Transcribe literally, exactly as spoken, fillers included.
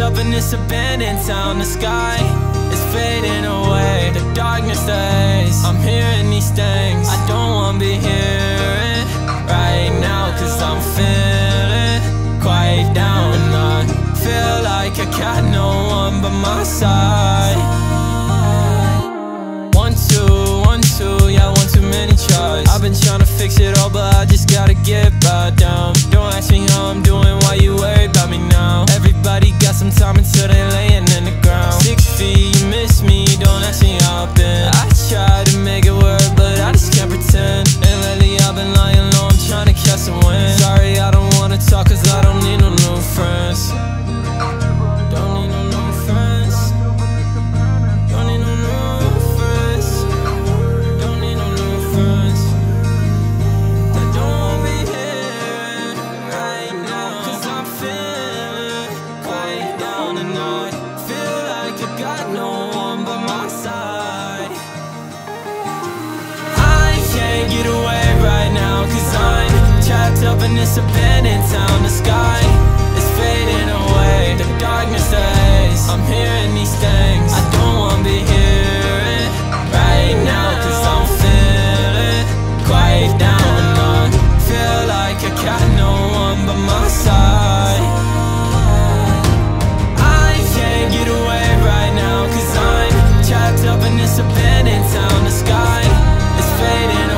up in this abandoned town. The sky is fading away, the darkness stays. I'm hearing these things I don't wanna be hearing right now, cause I'm feeling quite down. And I feel like I got no one by my side. One, two, one, two, yeah, one too many tries. I've been trying to fix it all, but I just gotta get by down. Don't ask me how I'm doing, why you worried about me now? Everybody got some time until they laying in the ground. Six feet, you miss me, don't ask me how I've been. I try to make it work, but I just can't pretend. And lately I've been lying low, I'm trying to catch some wind. Sorry, I don't wanna talk, cause I don't need no new friends. Don't need no new friends. Don't need no new friends. Don't need no new friends. I don't wanna be here right now, cause I'm feeling down and I feel like I got no one by my side. I can't get away right now, cause I'm trapped up in this abandoned town. The sky is fading away, the darkness stays. I'm hearing these things I don't wanna be hearing right now, cause I'm feeling quite down. And I feel like I got no one by my side. Up in this abandoned town, the sky is fading.